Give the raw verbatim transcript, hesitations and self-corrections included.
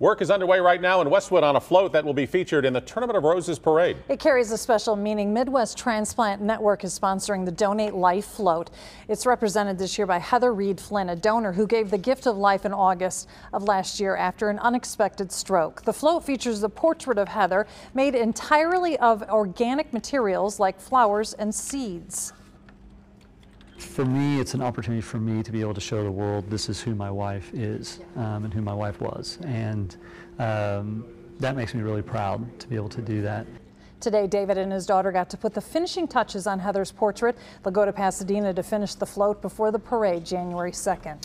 Work is underway right now in Westwood on a float that will be featured in the Tournament of Roses Parade. It carries a special meaning. Midwest Transplant Network is sponsoring the Donate Life float. It's represented this year by Heather Reed Flynn, a donor who gave the gift of life in August of last year after an unexpected stroke. The float features the portrait of Heather made entirely of organic materials like flowers and seeds. For me, it's an opportunity for me to be able to show the world this is who my wife is um, and who my wife was, and um, that makes me really proud to be able to do that. Today, David and his daughter got to put the finishing touches on Heather's portrait. They'll go to Pasadena to finish the float before the parade January second.